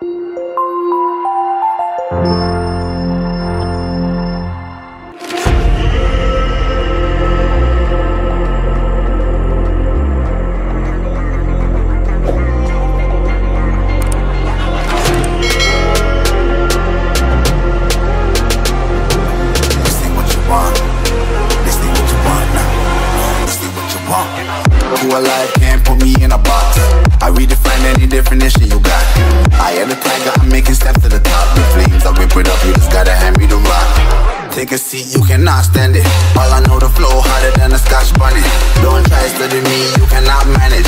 Who alive can't put me in a box. I redefine any definition you got. I am the tiger, I'm making steps to the top. The flames, I whip it up, you just gotta hand me the rock. Take a seat, you cannot stand it. All I know, the flow harder than a Scotch bunny. Don't try studying me, you cannot manage.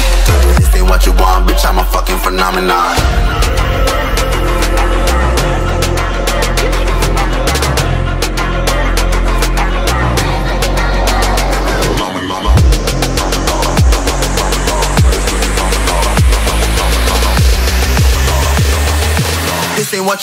This ain't what you want, bitch, I'm a fucking phenomenon. This ain't what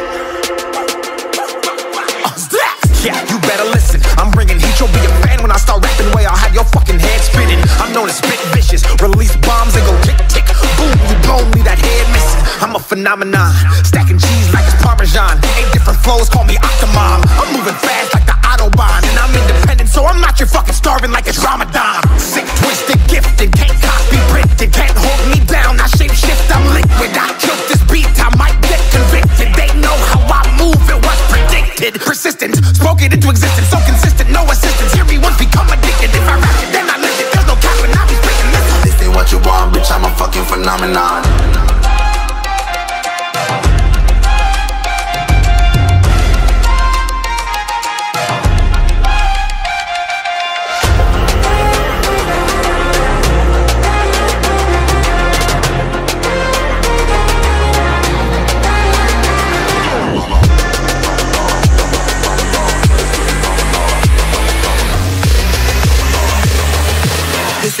what you want, bitch, I'm a fucking phenomenon. Yeah, you better listen, I'm bringing heat, you'll be a fan when I start rapping. Way I'll have your fucking head spinning. I'm known as spit vicious, release bombs and go tick tick. Boom, you blow me that head missing. I'm a phenomenon, stacking cheese like it's Parmesan. 8 different flows, call me Octomom. I'm moving fast like the Autobahn. And I'm independent, so I'm not your fucking starving like it's Ramadan. Sick, twisted, gifted, can't copy, printed, can't hold me down. I shape shift, I'm liquid, I killed this beat, I might get convicted. They know how I move, it was predicted. Persistent, spoken into existence, so consistent, no assistance. Hear me once, become addicted. If I rap it, then I lift it. There's no cap, and I'll be breaking this. This ain't what you want, bitch, I'm a fucking phenomenon. This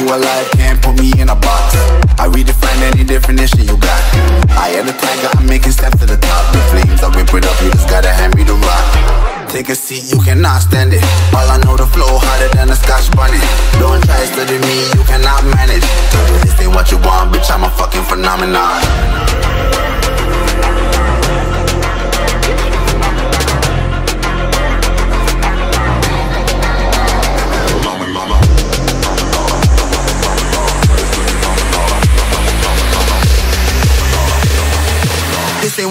Who alive can't put me in a box. I redefine any definition you got. I am the tiger, I'm making steps to the top. The flames, I whip it up, you just gotta hand me the rock. Take a seat, you cannot stand it. All I know, the flow harder than a Scotch bunny. Don't try studying me, you cannot manage. This ain't what you want, bitch, I'm a fucking phenomenon. This ain't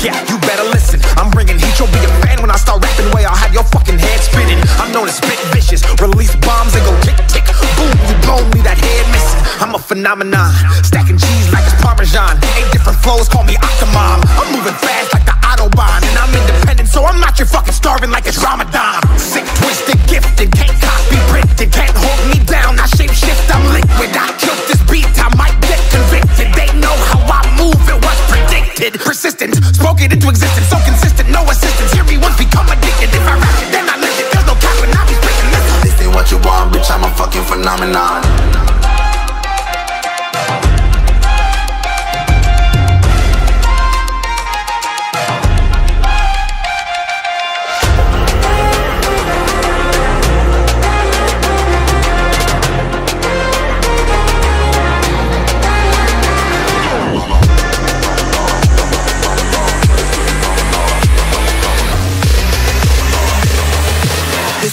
Yeah, you better listen, I'm bringing heat, you'll be a fan when I start rapping. Way I'll have your fucking head spinning. I'm known as spit vicious, release bombs and go tick tick. Boom, you blow me that head missing. I'm a phenomenon, stacking cheese like it's Parmesan. 8 different flows, call me Octomom. I'm moving fast like the Autobahn. And I'm independent, so I'm not your fucking starving like it's Ramadan. Sick, twisted, gifted, can't copy, printed, can't hold me down. I shape shift, I'm liquid, I killed this beat, I might get convicted. They know how I move, it was predicted. Persistent, spoken into existence, so consistent, no assistance. Hear me once, become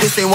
This ain't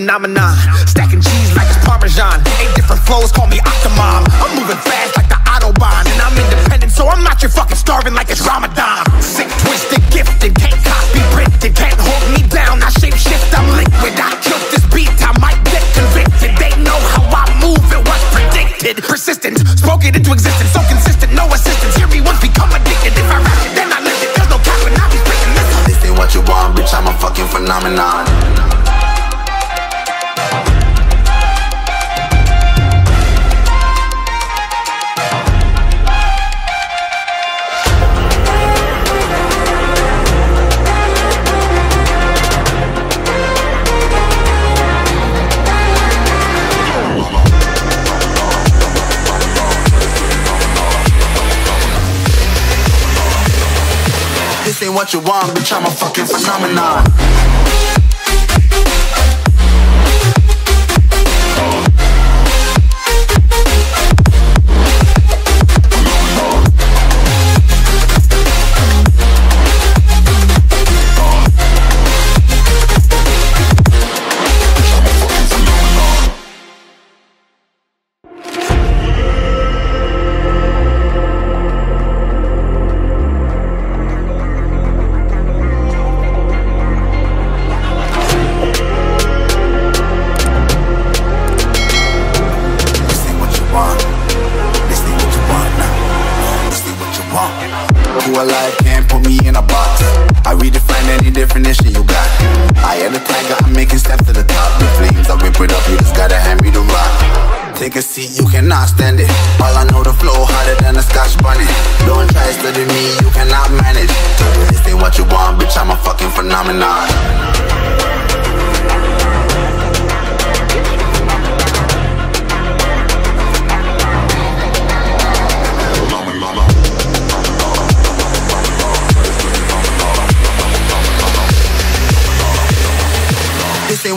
Phenomenon, stacking cheese like it's Parmesan. 8 different flows, call me Octomom. I'm moving fast like the Autobahn, and I'm independent, so I'm not your fucking starving like it's Ramadan. Sick, twisted, gifted, can't copy, printed, can't hold me down. I shape shift, I'm liquid. I killed this beat, I might get convicted. They know how I move, it was predicted. Persistence, spoke it into existence, so consistent, no assistance. Hear me once, become addicted. If I rap it, then I live it. There's no cap when I be breaking this. This ain't what you want, bitch, I'm a fucking phenomenon. This ain't what you want, bitch, I'm a fucking phenomenon. This ain't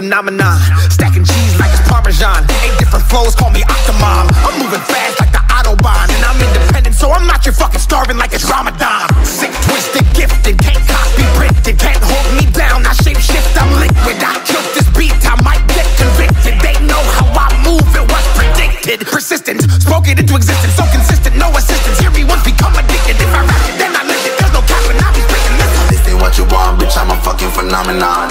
Phenomenon, stacking cheese like it's Parmesan. 8 different flows, call me Octomom. I'm moving fast like the Autobahn, and I'm independent, so I'm not your fucking starving like it's Ramadan. Sick, twisted, gifted, can't copy, printed, can't hold me down. I shape shift, I'm liquid. I killed this beat, I might get convicted. They know how I move, it was predicted. Persistent, spoke it into existence, so consistent, no assistance. Hear me once, become addicted. If I rap it, then I live it. There's no cap, and I'll be breaking this. This ain't what you want, bitch. I'm a fucking phenomenon.